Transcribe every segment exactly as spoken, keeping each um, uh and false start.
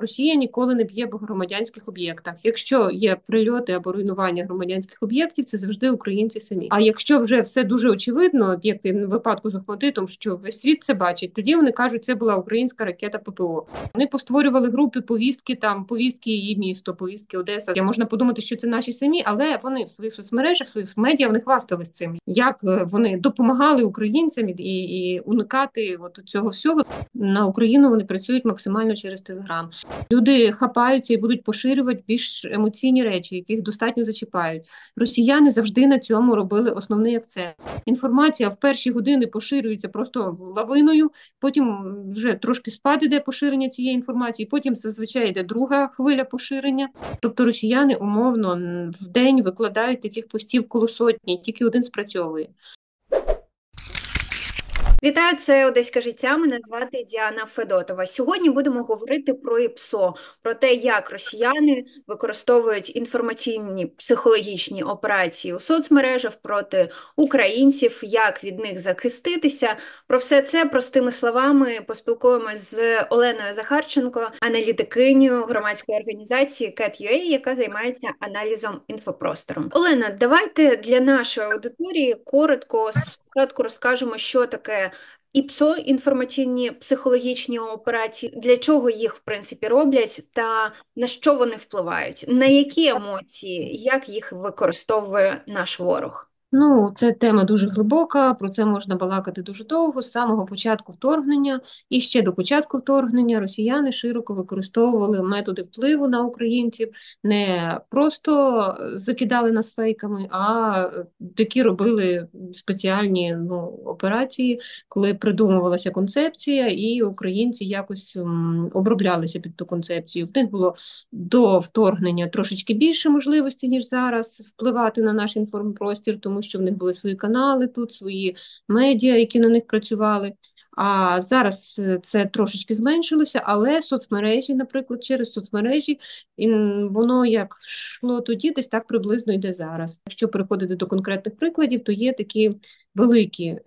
Росія ніколи не б'є по громадянських об'єктах. Якщо є прильоти або руйнування громадянських об'єктів, це завжди українці самі. А якщо вже все дуже очевидно, як в випадку з Охматдитом, що весь світ це бачить, тоді вони кажуть, це була українська ракета ППО. Вони постворювали групи повістки, там повістки її місто, повістки Одеса. Я можна подумати, що це наші самі, але вони в своїх соцмережах, в своїх медіа вони хвастались цим, як вони допомагали українцям і, і уникати от цього всього. На Україну вони працюють максимально через Телеграм. Люди хапаються і будуть поширювати більш емоційні речі, яких достатньо зачіпають. Росіяни завжди на цьому робили основний акцент. Інформація в перші години поширюється просто лавиною, потім вже трошки спад іде поширення цієї інформації, потім зазвичай йде друга хвиля поширення. Тобто росіяни умовно в день викладають таких постів коло сотні, тільки один спрацьовує. Вітаю, це «Одеське життя». Мене звати Діана Федотова. Сьогодні будемо говорити про ІПСО, про те, як росіяни використовують інформаційні психологічні операції у соцмережах проти українців, як від них захиститися. Про все це простими словами поспілкуємось з Оленою Захарченко, аналітикинею громадської організації кет точка ю а, яка займається аналізом інфопростору. Олена, давайте для нашої аудиторії коротко Кратко розкажемо, що таке ІПСО, інформаційні психологічні операції, для чого їх, в принципі, роблять та на що вони впливають, на які емоції, як їх використовує наш ворог. Ну, це тема дуже глибока, про це можна балакати дуже довго. З самого початку вторгнення і ще до початку вторгнення росіяни широко використовували методи впливу на українців, не просто закидали нас фейками, а такі робили спеціальні ну, операції, коли придумувалася концепція і українці якось оброблялися під ту концепцію. В них було до вторгнення трошечки більше можливості, ніж зараз, впливати на наш інформпростір, тому що в них були свої канали тут, свої медіа, які на них працювали. А зараз це трошечки зменшилося, але соцмережі, наприклад, через соцмережі, воно як йшло тоді, десь так приблизно йде зараз. Якщо переходити до конкретних прикладів, то є такі великі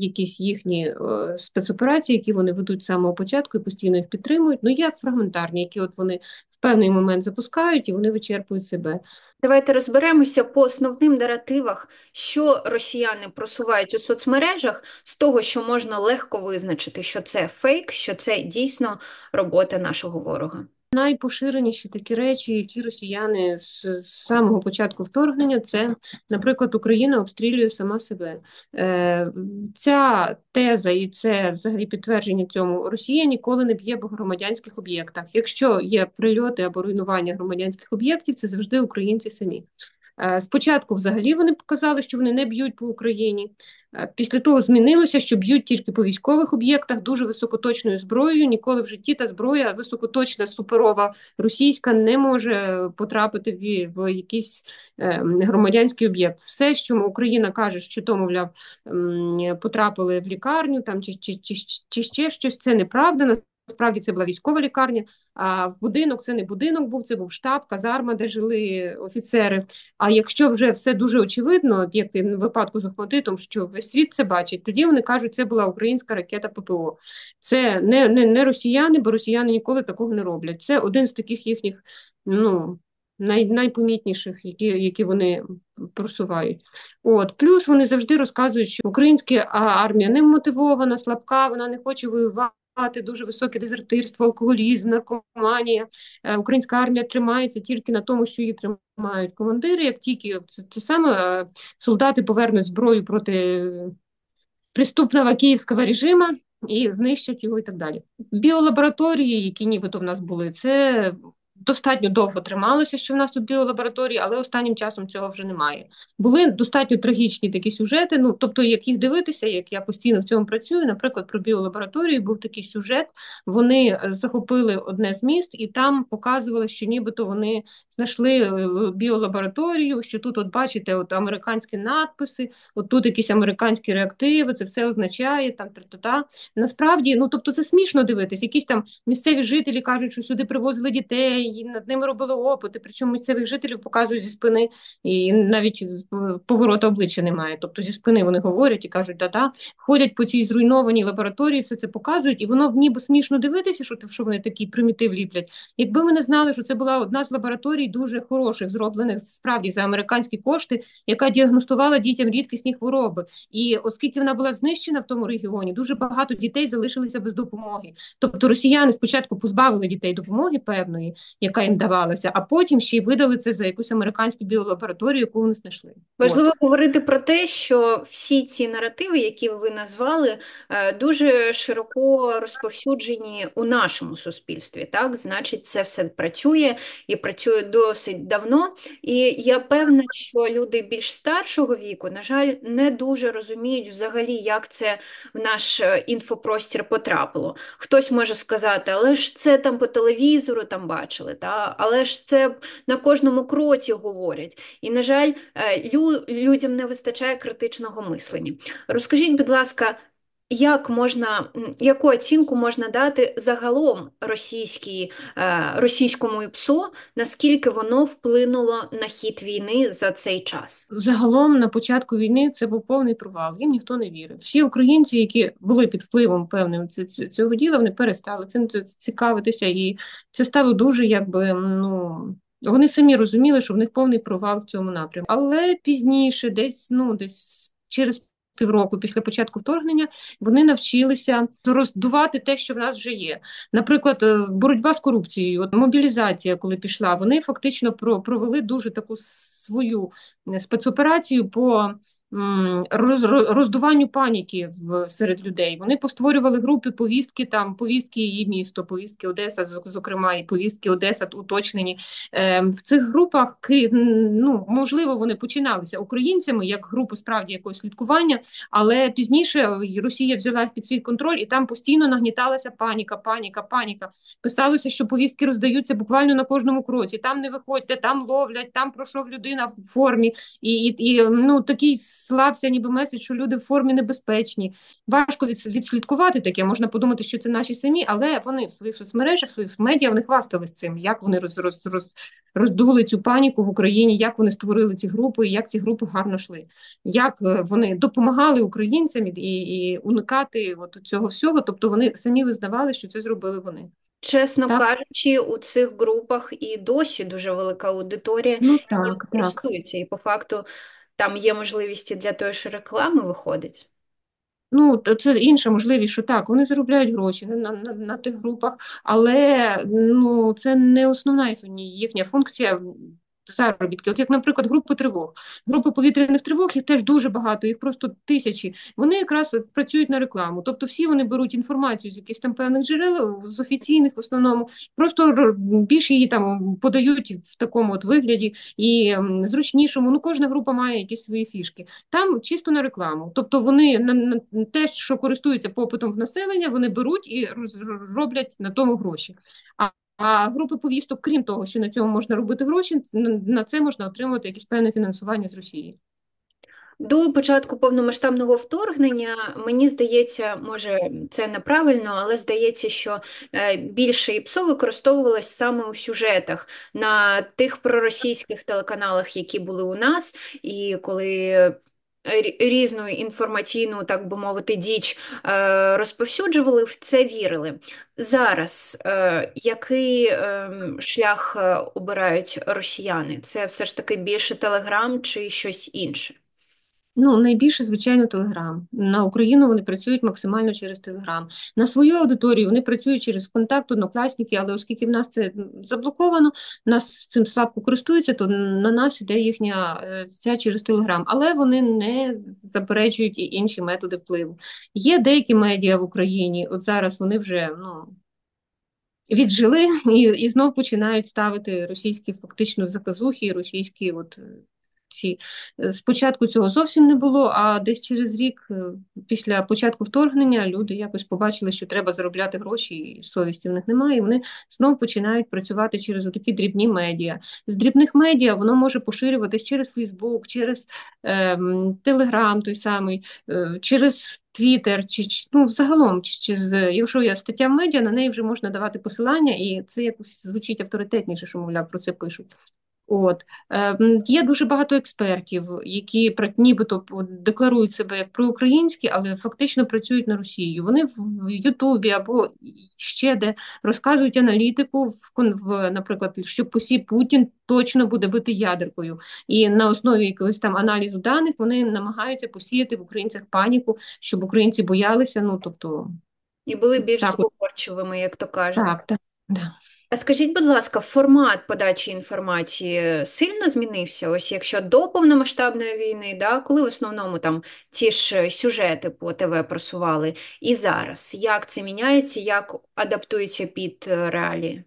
якісь їхні спецоперації, які вони ведуть з самого початку і постійно їх підтримують, ну як фрагментарні, які от вони в певний момент запускають і вони вичерпують себе. Давайте розберемося по основним наративах, що росіяни просувають у соцмережах, з того, що можна легко визначити, що це фейк, що це дійсно робота нашого ворога. Найпоширеніші такі речі, які росіяни з самого початку вторгнення, це, наприклад, Україна обстрілює сама себе. Е, ця теза і це взагалі підтвердження цьому, Росія ніколи не б'є по громадянських об'єктах. Якщо є прильоти або руйнування громадянських об'єктів, це завжди українці самі. Е, спочатку взагалі вони показали, що вони не б'ють по Україні. Після того змінилося, що б'ють тільки по військових об'єктах дуже високоточною зброєю. Ніколи в житті та зброя високоточна, суперова, російська не може потрапити в, в якийсь е, громадянський об'єкт. Все, що Україна каже, що то, мовляв, потрапили в лікарню там, чи, чи, чи, чи ще щось, це неправда. Насправді це була військова лікарня, а будинок це не будинок був, це був штаб, казарма, де жили офіцери. А якщо вже все дуже очевидно, як в випадку з Охматдитом, що весь світ це бачить, тоді вони кажуть, це була українська ракета ППО. Це не, не, не росіяни, бо росіяни ніколи такого не роблять. Це один з таких їхніх ну, най, найпомітніших, які, які вони просувають. От. Плюс вони завжди розказують, що українська армія не мотивована, слабка, вона не хоче воювати. Дуже високе дезертирство, алкоголізм, наркоманія. Українська армія тримається тільки на тому, що її тримають командири. Як тільки це, це саме солдати повернуть зброю проти преступного київського режиму і знищать його і так далі. Біолабораторії, які нібито в нас були, це достатньо довго трималося, що в нас тут біолабораторії, але останнім часом цього вже немає. Були достатньо трагічні такі сюжети, ну, тобто, як їх дивитися, як я постійно в цьому працюю, наприклад, про біолабораторії був такий сюжет, вони захопили одне з міст і там показували, що нібито вони знайшли біолабораторію, що тут, от бачите, от американські надписи, от тут якісь американські реактиви, це все означає, там, та-та-та. Насправді, ну, тобто, це смішно дивитись, якісь там місцеві жителі кажуть, що сюди привозили дітей, і над ними робили опити, причому місцевих жителів показують зі спини, і навіть повороту обличчя немає. Тобто зі спини вони говорять і кажуть «да-да», ходять по цій зруйнованій лабораторії, все це показують, і воно ніби смішно дивитися, що, що вони такі примітив ліплять. Якби ми не знали, що це була одна з лабораторій дуже хороших, зроблених справді за американські кошти, яка діагностувала дітям рідкісні хвороби. І оскільки вона була знищена в тому регіоні, дуже багато дітей залишилися без допомоги. Тобто росіяни спочатку позбавили дітей допомоги певної, яка їм давалася, а потім ще й видали це за якусь американську біолабораторію, яку вони знайшли. Важливо От. говорити про те, що всі ці наративи, які ви назвали, дуже широко розповсюджені у нашому суспільстві. Так, значить, це все працює і працює досить давно. І я певна, що люди більш старшого віку, на жаль, не дуже розуміють взагалі, як це в наш інфопростір потрапило. Хтось може сказати, але ж це там по телевізору там бачили, та? Але ж це на кожному кроці говорять. І, на жаль, лю- людям не вистачає критичного мислення. Розкажіть, будь ласка, як можна, яку оцінку можна дати загалом російській, російському ІПСО, наскільки воно вплинуло на хід війни за цей час? Загалом на початку війни це був повний провал, їм ніхто не вірив. Всі українці, які були під впливом певним цього діла, вони перестали цим цікавитися, і це стало дуже, якби, ну... Вони самі розуміли, що в них повний провал в цьому напрямку. Але пізніше, десь, ну, десь через півроку після початку вторгнення, вони навчилися роздувати те, що в нас вже є. Наприклад, боротьба з корупцією, от мобілізація, коли пішла, вони фактично провели дуже таку свою спецоперацію по роздуванню паніки в серед людей. Вони постворювали групи повістки, там повістки її місто, повістки Одеса, зокрема, і повістки Одеса уточнені. В цих групах, ну, можливо, вони починалися українцями як групу справді якогось слідкування, але пізніше Росія взяла їх під свій контроль, і там постійно нагніталася паніка, паніка, паніка. Писалося, що повістки роздаються буквально на кожному кроці. Там не виходьте, там ловлять, там пройшов людина в формі, і, і, і ну такий слався ніби меседж, що люди в формі небезпечні. Важко відслідкувати таке, можна подумати, що це наші самі, але вони в своїх соцмережах, в своїх медіа, вони хвастались цим, як вони роз, роз, роз, роздули цю паніку в Україні, як вони створили ці групи, і як ці групи гарно йшли. Як вони допомагали українцям і, і уникати от цього всього, тобто вони самі визнавали, що це зробили вони. Чесно так. кажучи, у цих групах і досі дуже велика аудиторія, ну, так, користується, так. І по факту там є можливість і для тої ж реклами виходить? Ну, це інша можливість, що так, вони заробляють гроші на, на, на тих групах, але ну, це не основна їхня функція – заробітки. От як, наприклад, групи тривог. Групи повітряних тривог, їх теж дуже багато, їх просто тисячі. Вони якраз працюють на рекламу. Тобто всі вони беруть інформацію з якихось там певних джерел, з офіційних в основному, просто більш її там подають в такому от вигляді і зручнішому. Ну, кожна група має якісь свої фішки. Там чисто на рекламу. Тобто вони на, на те, що користуються попитом в населення, вони беруть і роз, роблять на тому гроші. А А групи повісток, крім того, що на цьому можна робити гроші, на це можна отримувати якесь певне фінансування з Росії. До початку повномасштабного вторгнення, мені здається, може це неправильно, але здається, що більше ІПСО використовувалось саме у сюжетах на тих проросійських телеканалах, які були у нас, і коли різну інформаційну, так би мовити, діч розповсюджували, в це вірили. Зараз який шлях обирають росіяни? Це все ж таки більше Телеграм чи щось інше? Ну, найбільше, звичайно, Телеграм. На Україну вони працюють максимально через Телеграм. На свою аудиторію вони працюють через ВКонтакт, Однокласники, але оскільки в нас це заблоковано, нас цим слабко користуються, то на нас іде їхня ця через Телеграм. Але вони не заперечують і інші методи впливу. Є деякі медіа в Україні, от зараз вони вже, ну... віджили і, і знов починають ставити російські фактично заказухи, російські от... Спочатку цього зовсім не було, а десь через рік після початку вторгнення люди якось побачили, що треба заробляти гроші, і совісті в них немає, і вони знову починають працювати через такі дрібні медіа. З дрібних медіа воно може поширюватись через Фейсбук, через Телеграм той самий, е, через Твіттер, чи, ну, загалом, чи, чи, якщо є стаття в медіа, на неї вже можна давати посилання, і це якось звучить авторитетніше, що, мовляв, про це пишуть. От. Е, є дуже багато експертів, які нібито декларують себе як проукраїнські, але фактично працюють на Росію. Вони в Ютубі або ще де розказують аналітику, в, в, наприклад, що Путін точно буде бити ядеркою. І на основі якогось там аналізу даних вони намагаються посіяти в українцях паніку, щоб українці боялися. Ну, тобто... І були більш спокорчивими, як то кажуть. Так, так. Да. А скажіть, будь ласка, формат подачі інформації сильно змінився? Ось якщо до повномасштабної війни, да, коли в основному там ті ж сюжети по ТВ просували, і зараз, як це міняється, як адаптується під реалії?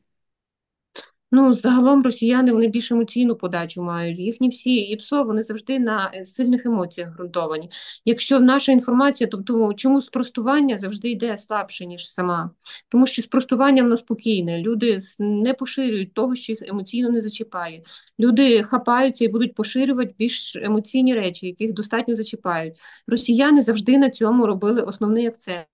Ну, загалом росіяни, вони більш емоційну подачу мають. Їхні всі ІПСО, вони завжди на сильних емоціях ґрунтовані. Якщо наша інформація, тобто чому спростування завжди йде слабше, ніж сама? Тому що спростування воно спокійне. Люди не поширюють того, що їх емоційно не зачіпає. Люди хапаються і будуть поширювати більш емоційні речі, яких достатньо зачіпають. Росіяни завжди на цьому робили основний акцент.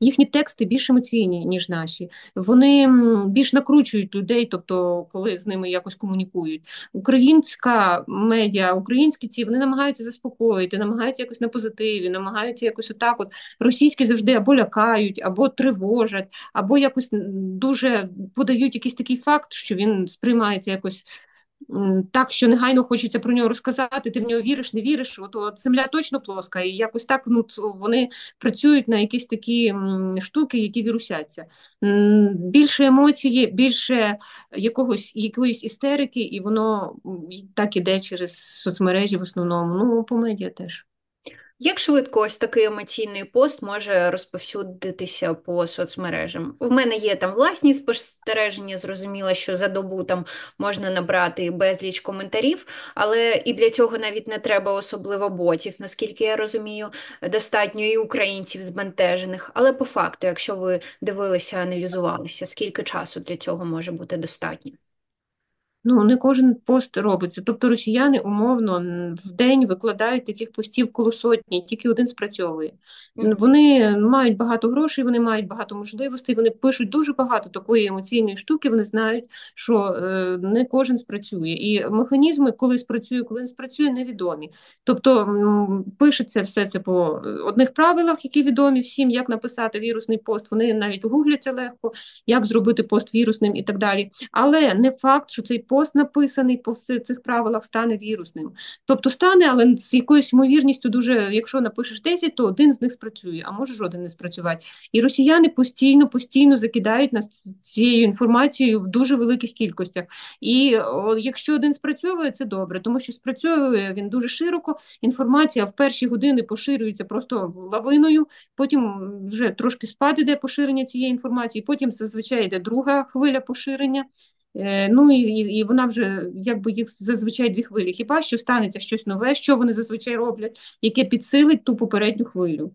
Їхні тексти більш емоційні, ніж наші. Вони більш накручують людей, тобто, коли з ними якось комунікують. Українська медіа, українські ці, вони намагаються заспокоїти, намагаються якось на позитиві, намагаються якось отак от. Російські завжди або лякають, або тривожать, або якось дуже подають якийсь такий факт, що він сприймається якось так, що негайно хочеться про нього розказати, ти в нього віриш, не віриш, от, от земля точно плоска, і якось так, ну, вони працюють на якісь такі штуки, які вірусяться. Більше емоції, більше якогось, якоїсь істерики, і воно так іде через соцмережі в основному, ну, по медіа теж. Як швидко ось такий емоційний пост може розповсюдитися по соцмережам? У мене є там власні спостереження, зрозуміло, що за добу там можна набрати безліч коментарів, але і для цього навіть не треба особливо ботів, наскільки я розумію, достатньо і українців збентежених. Але по факту, якщо ви дивилися, аналізувалися, скільки часу для цього може бути достатньо? Ну, не кожен пост робиться. Тобто росіяни умовно в день викладають таких постів коло сотні, тільки один спрацьовує. Вони мають багато грошей, вони мають багато можливостей, вони пишуть дуже багато такої емоційної штуки, вони знають, що е, не кожен спрацює. І механізми, коли спрацює, коли не спрацює, невідомі. Тобто м, пишеться все це по одних правилах, які відомі всім, як написати вірусний пост, вони навіть гугляться легко, як зробити пост вірусним і так далі. Але не факт, що цей пост, написаний по цих правилах, стане вірусним. Тобто стане, але з якоюсь ймовірністю дуже, якщо напишеш десять, то один з них спрацює, а може жоден не спрацювати. І росіяни постійно, постійно закидають нас цією інформацією в дуже великих кількостях. І о, якщо один спрацьовує, це добре, тому що спрацьовує він дуже широко, інформація в перші години поширюється просто лавиною, потім вже трошки спад іде поширення цієї інформації, потім зазвичай йде друга хвиля поширення. Ну і, і вона вже, якби їх зазвичай дві хвилі. Хіба що станеться щось нове, що вони зазвичай роблять, яке підсилить ту попередню хвилю.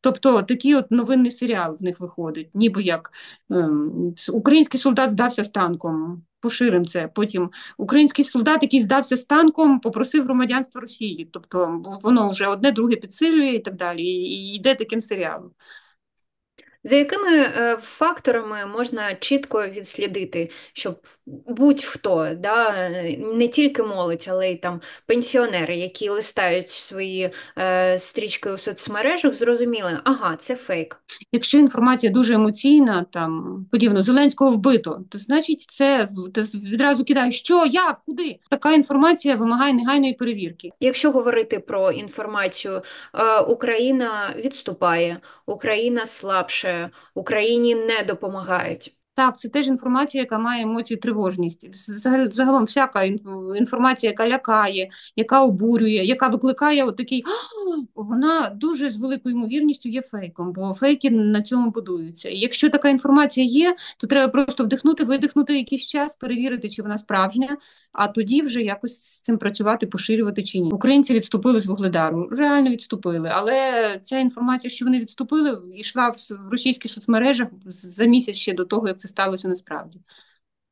Тобто такий от новинний серіал з них виходить, ніби як ем, український солдат здався з танком, поширим це. Потім український солдат, який здався з танком, попросив громадянства Росії. Тобто воно вже одне, друге підсилює і так далі, і, і йде таким серіалом. За якими факторами можна чітко відслідити, щоб будь-хто, да, не тільки молодь, але й там пенсіонери, які листають свої е, стрічки у соцмережах, зрозуміли, ага, це фейк? Якщо інформація дуже емоційна, там, подібно, Зеленського вбито, то значить це відразу кидає, що, як, куди? Така інформація вимагає негайної перевірки. Якщо говорити про інформацію, е, Україна відступає, Україна слабше, Україні не допомагають. Так, це теж інформація, яка має емоцію тривожність. Загалом всяка інформація, яка лякає, яка обурює, яка викликає отакий вона дуже з великою ймовірністю є фейком, бо фейки на цьому будуються. І якщо така інформація є, то треба просто вдихнути, видихнути якийсь час, перевірити, чи вона справжня, а тоді вже якось з цим працювати, поширювати чи ні. Українці відступили з Вугледару, реально відступили, але ця інформація, що вони відступили, йшла в російських соцмережах за місяць ще до того, як це сталося насправді.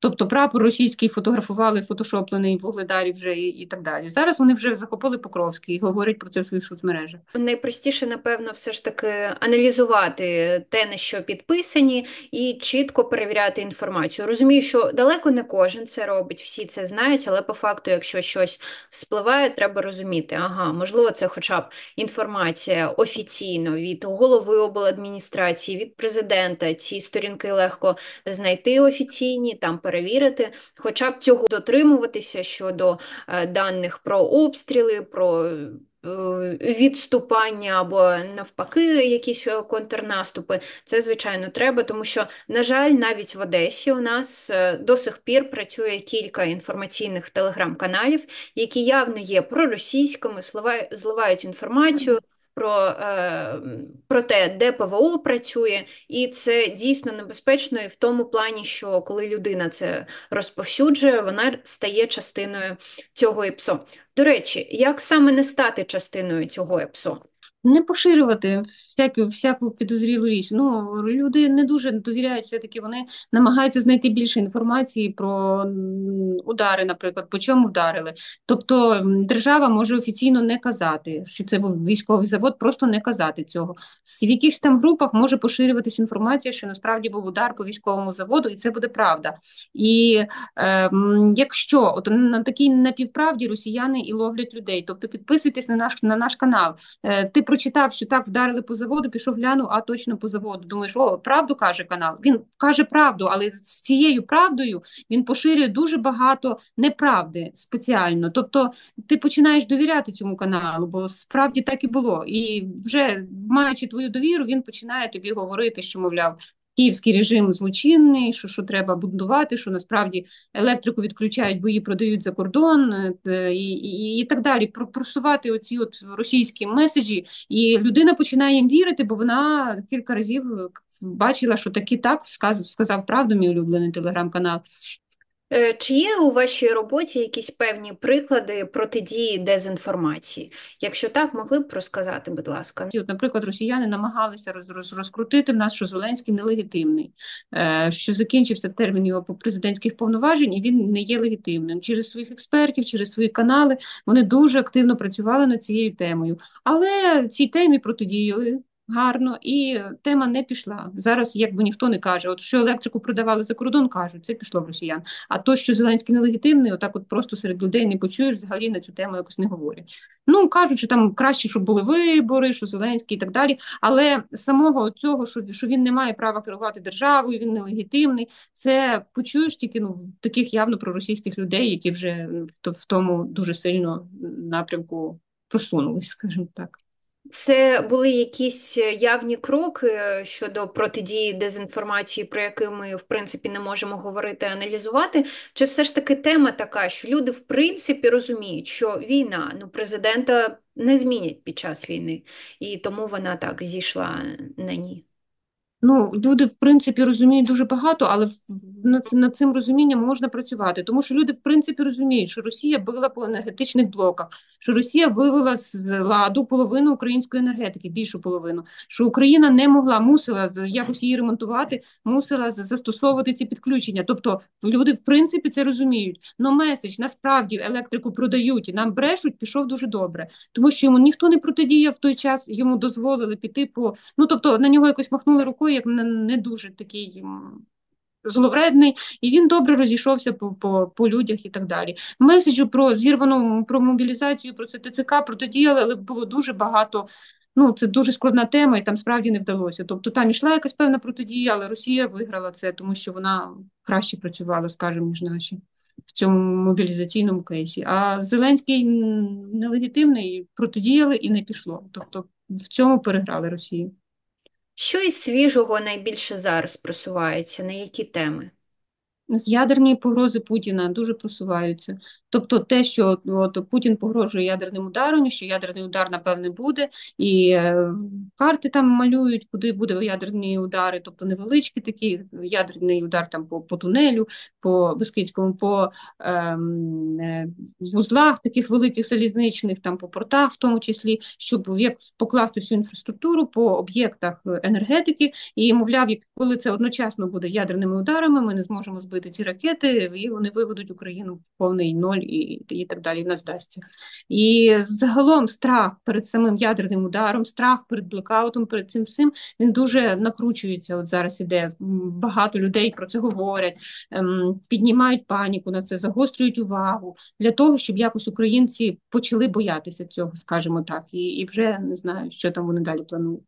Тобто прапор російський фотографували, фотошоплений в Угледарі вже і, і так далі. Зараз вони вже захопили Покровський і говорять про це в своїх соцмережах. Найпростіше, напевно, все ж таки аналізувати те, на що підписані, і чітко перевіряти інформацію. Розумію, що далеко не кожен це робить, всі це знають, але по факту, якщо щось вспливає, треба розуміти, ага, можливо, це хоча б інформація офіційно від голови обладміністрації, від президента. Ці сторінки легко знайти офіційні, там перевірити, хоча б цього дотримуватися щодо е, даних про обстріли, про е, відступання або навпаки якісь контрнаступи. Це, звичайно, треба, тому що, на жаль, навіть в Одесі у нас е, до сих пір працює кілька інформаційних телеграм-каналів, які явно є проросійськими, слова, зливають інформацію Про, про те, де ПВО працює, і це дійсно небезпечно і в тому плані, що коли людина це розповсюджує, вона стає частиною цього ІПСО. До речі, як саме не стати частиною цього ІПСО? Не поширювати всяку, всяку підозрілу річ. Ну, люди не дуже довіряють, все-таки вони намагаються знайти більше інформації про удари, наприклад, по чому вдарили. Тобто держава може офіційно не казати, що це був військовий завод, просто не казати цього. В якихось там групах може поширюватися інформація, що насправді був удар по військовому заводу, і це буде правда. І е, якщо от на такій напівправді росіяни і ловлять людей, тобто підписуйтесь на наш, на наш канал. Е, ти прочитав, що так вдарили по заводу, пішов глянув, а точно по заводу. Думаєш, о, правду каже канал. Він каже правду, але з цією правдою він поширює дуже багато неправди спеціально. Тобто ти починаєш довіряти цьому каналу, бо справді так і було. І вже маючи твою довіру, він починає тобі говорити, що, мовляв, київський режим злочинний, що, що треба будувати, що насправді електрику відключають, бо її продають за кордон і, і, і так далі. Просувати оці от російські меседжі, і людина починає їм вірити, бо вона кілька разів бачила, що таки так сказав, сказав правду мій улюблений телеграм-канал. Чи є у вашій роботі якісь певні приклади протидії дезінформації? Якщо так, могли б розказати, будь ласка. Наприклад, росіяни намагалися роз, роз, розкрутити нас, що Зеленський нелегітимний, що закінчився термін його президентських повноважень, і він не є легітимним. Через своїх експертів, через свої канали вони дуже активно працювали над цією темою. Але цій темі протидіяли гарно, і тема не пішла. Зараз, якби ніхто не каже, от що електрику продавали за кордон, кажуть, це пішло в росіян. А то, що Зеленський нелегітимний, отак от просто серед людей не почуєш, взагалі на цю тему якось не говорять. Ну, кажуть, що там краще, щоб були вибори, що Зеленський і так далі, але самого цього, що, що він не має права керувати державою, він нелегітимний, це почуєш тільки, ну, таких явно проросійських людей, які вже в тому дуже сильно напрямку просунулись, скажімо так. Це були якісь явні кроки щодо протидії дезінформації, про які ми, в принципі, не можемо говорити, аналізувати? Чи все ж таки тема така, що люди, в принципі, розуміють, що війна, ну, президента не змінять під час війни, і тому вона так зійшла на ні? Ну, люди, в принципі, розуміють дуже багато, але над, над цим розумінням можна працювати. Тому що люди, в принципі, розуміють, що Росія била по енергетичних блоках, що Росія вивела з ладу половину української енергетики, більшу половину, що Україна не могла, мусила якось її ремонтувати, мусила застосовувати ці підключення. Тобто люди, в принципі, це розуміють. Но меседж, насправді, електрику продають і нам брешуть, пішов дуже добре. Тому що йому ніхто не протидіяв в той час, йому дозволили піти по... Ну, тобто на нього якось махнули рукою, як не дуже такий зловредний, і він добре розійшовся по, по, по людях і так далі. Меседжу про зірвану, про мобілізацію, про це ТЦК протидіяли, але було дуже багато, ну, це дуже складна тема, і там справді не вдалося. Тобто там йшла якась певна протидія, але Росія виграла це, тому що вона краще працювала, скажімо, ніж наші в цьому мобілізаційному кейсі. А Зеленський нелегітимний, протидіяли і не пішло. Тобто в цьому переграли Росію. Що із свіжого найбільше зараз просувається? На які теми? з ядерної погрози Путіна дуже просуваються. Тобто те, що от, Путін погрожує ядерним ударом, що ядерний удар, напевне, буде, і е, карти там малюють, куди будуть ядерні удари, тобто невеличкі такі, ядерний удар там по, по тунелю, по Бескидському, по е, е, вузлах таких великих залізничних, там по портах в тому числі, щоб покласти всю інфраструктуру по об'єктах енергетики, і, мовляв, коли це одночасно буде ядерними ударами, ми не зможемо збити ці ракети, і вони виведуть Україну в повний ноль і, і так далі, і вона здасться. І загалом страх перед самим ядерним ударом, страх перед блекаутом, перед цим всім, він дуже накручується. От зараз іде, багато людей про це говорять, ем, піднімають паніку на це, загострюють увагу для того, щоб якось українці почали боятися цього, скажімо так, і, і вже не знаю, що там вони далі планують.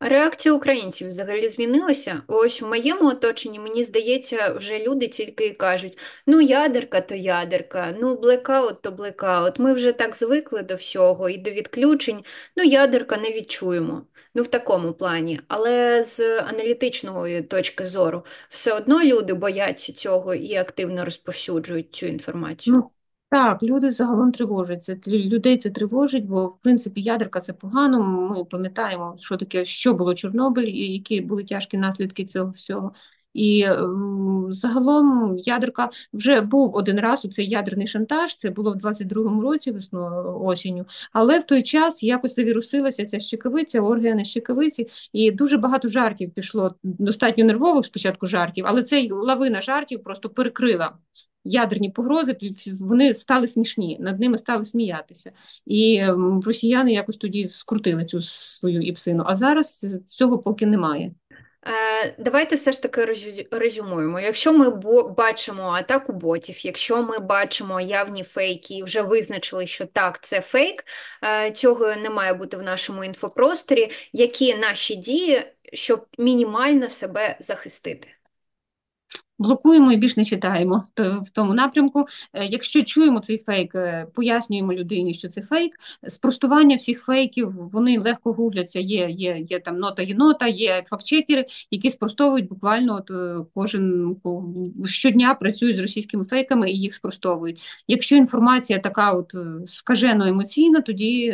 Реакція українців взагалі змінилася? Ось в моєму оточенні, мені здається, вже люди тільки і кажуть, ну ядерка то ядерка, ну блекаут то блекаут, ми вже так звикли до всього і до відключень, ну ядерка не відчуємо, ну в такому плані. Але з аналітичної точки зору все одно люди бояться цього і активно розповсюджують цю інформацію. Так, люди загалом тривожаться. Людей це тривожить, бо, в принципі, ядерка – це погано. Ми пам'ятаємо, що таке, що було Чорнобиль, і які були тяжкі наслідки цього всього. І загалом ядерка вже був один раз у цей ядерний шантаж, це було в двадцять другому році, весною, осінню, але в той час якось завірусилася ця щекавиця, оргія на щекавиці, і дуже багато жартів пішло, достатньо нервових спочатку жартів, але ця лавина жартів просто перекрила ядерні погрози, вони стали смішні, над ними стали сміятися. І росіяни якось тоді скрутили цю свою іпсину, а зараз цього поки немає. Давайте все ж таки резюмуємо. Якщо ми бачимо атаку ботів, якщо ми бачимо явні фейки і вже визначили, що так, це фейк, цього не має бути в нашому інфопросторі, які наші дії, щоб мінімально себе захистити? Блокуємо і більш не читаємо в тому напрямку. Якщо чуємо цей фейк, пояснюємо людині, що це фейк. Спростування всіх фейків, вони легко гугляться. Є, є, є там нота є нота, є фактчекери, які спростовують буквально от кожен щодня працюють з російськими фейками і їх спростовують. Якщо інформація така от скажено емоційна, тоді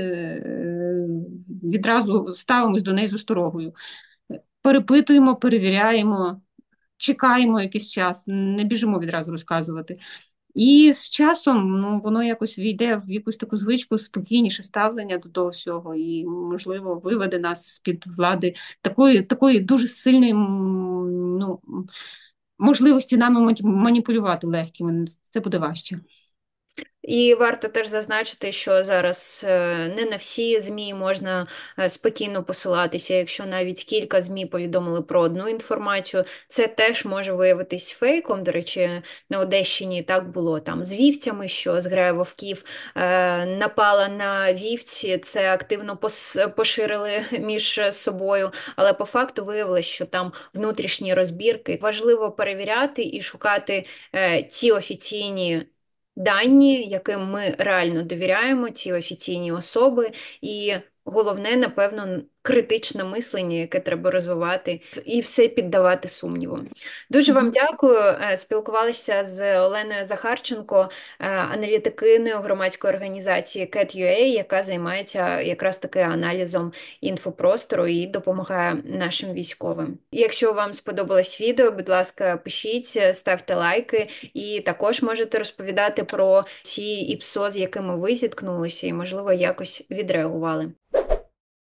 відразу ставимось до неї з осторогою. Перепитуємо, перевіряємо. Чекаємо якийсь час, не біжимо відразу розказувати. І з часом ну, воно якось війде в якусь таку звичку, спокійніше ставлення до того всього і, можливо, виведе нас з-під влади такої, такої дуже сильної ну, можливості нами маніпулювати легкими. Це буде важче. І варто теж зазначити, що зараз не на всі ЗМІ можна спокійно посилатися, якщо навіть кілька ЗМІ повідомили про одну інформацію, це теж може виявитись фейком. До речі, на Одещині так було там з вівцями, що зграя вовків напала на вівці, це активно поширили між собою, але по факту виявилось, що там внутрішні розбірки. Важливо перевіряти і шукати ті офіційні дані, яким ми реально довіряємо, ці офіційні особи, і головне, напевно, критичне мислення, яке треба розвивати і все піддавати сумніву. Дуже вам дякую. Спілкувалася з Оленою Захарченко, аналітикиною громадської організації кет ю ей, яка займається якраз таки аналізом інфопростору і допомагає нашим військовим. Якщо вам сподобалось відео, будь ласка, пишіть, ставте лайки і також можете розповідати про ці ІПСО, з якими ви зіткнулися і, можливо, якось відреагували.